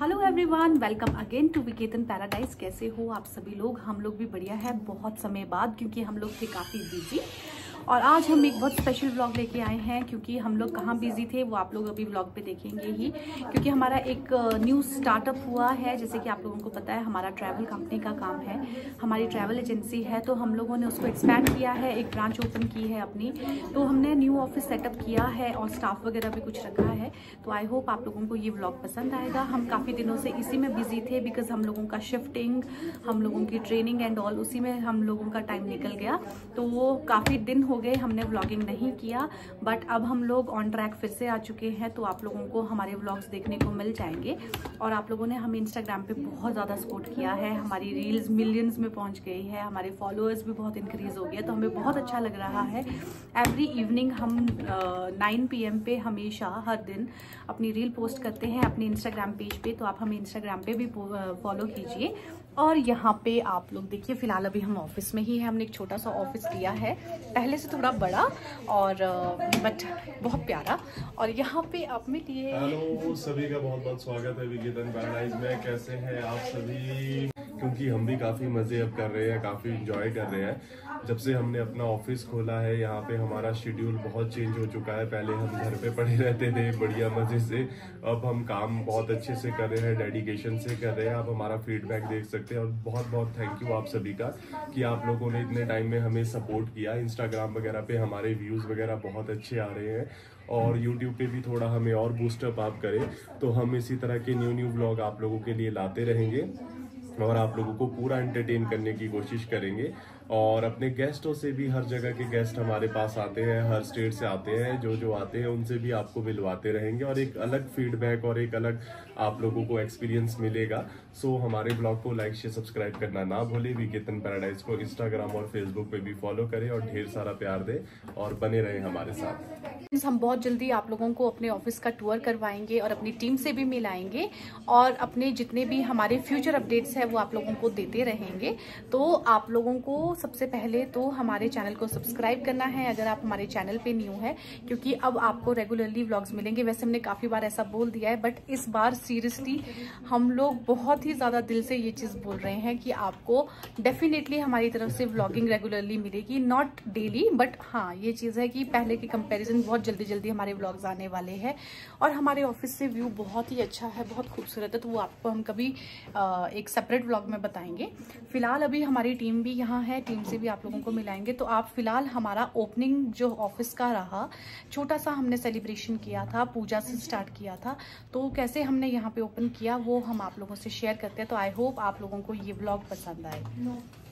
Hello everyone, welcome again to Viketan paradise. कैसे हो आप सभी लोग? हम लोग भी बढ़िया है, बहुत समय बाद, क्योंकि हम लोग थे काफ़ी बिजी। और आज हम एक बहुत स्पेशल व्लॉग लेके आए हैं, क्योंकि हम लोग कहाँ बिजी थे वो आप लोग अभी व्लॉग पे देखेंगे ही, क्योंकि हमारा एक न्यू स्टार्टअप हुआ है। जैसे कि आप लोगों को पता है, हमारा ट्रैवल कंपनी का काम है, हमारी ट्रैवल एजेंसी है, तो हम लोगों ने उसको एक्सपैंड किया है, एक ब्रांच ओपन की है अपनी, तो हमने न्यू ऑफिस सेटअप किया है और स्टाफ वगैरह भी कुछ रखा है। तो आई होप आप लोगों को ये व्लॉग पसंद आएगा। हम काफ़ी दिनों से इसी में बिजी थे, बिकॉज हम लोगों का शिफ्टिंग, हम लोगों की ट्रेनिंग एंड ऑल, उसी में हम लोगों का टाइम निकल गया। तो वो काफ़ी दिन हो गए हमने व्लॉगिंग नहीं किया, बट अब हम लोग ऑन ट्रैक फिर से आ चुके हैं। तो आप लोगों को हमारे व्लॉग्स देखने को मिल जाएंगे। और आप लोगों ने हमें इंस्टाग्राम पे बहुत ज़्यादा सपोर्ट किया है, हमारी रील्स मिलियंस में पहुंच गई है, हमारे फॉलोअर्स भी बहुत इंक्रीज़ हो गया, तो हमें बहुत अच्छा लग रहा है। एवरी इवनिंग हम 9 PM पे हमेशा हर दिन अपनी रील पोस्ट करते हैं अपने इंस्टाग्राम पेज पे, तो आप हमें इंस्टाग्राम पे भी फॉलो कीजिए। और यहाँ पे आप लोग देखिए, फ़िलहाल अभी हम ऑफिस में ही हैं। हमने एक छोटा सा ऑफिस लिया है, पहले से थोड़ा बड़ा और बट बहुत प्यारा। और यहाँ पे आप में लिए। हेलो सभी का बहुत बहुत स्वागत है विकेतन पैराडाइज में। कैसे हैं आप सभी? क्योंकि हम भी काफ़ी मज़े अब कर रहे हैं, काफ़ी इंजॉय कर रहे हैं। जब से हमने अपना ऑफिस खोला है यहाँ पे, हमारा शेड्यूल बहुत चेंज हो चुका है। पहले हम घर पे पड़े रहते थे बढ़िया मज़े से, अब हम काम बहुत अच्छे से कर रहे हैं, डेडिकेशन से कर रहे हैं। आप हमारा फीडबैक देख सकते हैं। और बहुत बहुत थैंक यू आप सभी का कि आप लोगों ने इतने टाइम में हमें सपोर्ट किया। इंस्टाग्राम वगैरह पर हमारे व्यूज़ वगैरह बहुत अच्छे आ रहे हैं, और YouTube पे भी थोड़ा हमें और बूस्टअप आप करें, तो हम इसी तरह के न्यू न्यू ब्लॉग आप लोगों के लिए लाते रहेंगे और आप लोगों को पूरा एंटरटेन करने की कोशिश करेंगे। और अपने गेस्टों से भी, हर जगह के गेस्ट हमारे पास आते हैं, हर स्टेट से आते हैं, जो जो आते हैं उनसे भी आपको मिलवाते रहेंगे, और एक अलग फीडबैक और एक अलग आप लोगों को एक्सपीरियंस मिलेगा। सो हमारे ब्लॉग को लाइक शेयर सब्सक्राइब करना ना भूले। विकेतन पैराडाइज को इंस्टाग्राम और फेसबुक पे भी फॉलो करें और ढेर सारा प्यार दें और बने रहें हमारे साथ। हम बहुत जल्दी आप लोगों को अपने ऑफिस का टूर करवाएंगे और अपनी टीम से भी मिलाएंगे, और अपने जितने भी हमारे फ्यूचर अपडेट्स हैं वो आप लोगों को देते रहेंगे। तो आप लोगों को सबसे पहले तो हमारे चैनल को सब्सक्राइब करना है अगर आप हमारे चैनल पे न्यू है, क्योंकि अब आपको रेगुलरली व्लॉग्स मिलेंगे। वैसे हमने काफ़ी बार ऐसा बोल दिया है, बट इस बार सीरियसली हम लोग बहुत ही ज़्यादा दिल से ये चीज़ बोल रहे हैं कि आपको डेफिनेटली हमारी तरफ से व्लॉगिंग रेगुलरली मिलेगी। नॉट डेली, बट हाँ ये चीज़ है कि पहले के कंपेरिजन बहुत जल्दी जल्दी हमारे व्लॉग्स आने वाले हैं। और हमारे ऑफिस से व्यू बहुत ही अच्छा है, बहुत खूबसूरत है, तो वो आपको हम कभी एक सेपरेट व्लॉग में बताएंगे। फिलहाल अभी हमारी टीम भी यहाँ है, टीम से भी आप लोगों को मिलाएंगे। तो आप फिलहाल हमारा ओपनिंग जो ऑफिस का रहा, छोटा सा हमने सेलिब्रेशन किया था, पूजा से स्टार्ट किया था, तो कैसे हमने यहाँ पे ओपन किया वो हम आप लोगों से शेयर करते हैं। तो आई होप आप लोगों को ये व्लॉग पसंद आए।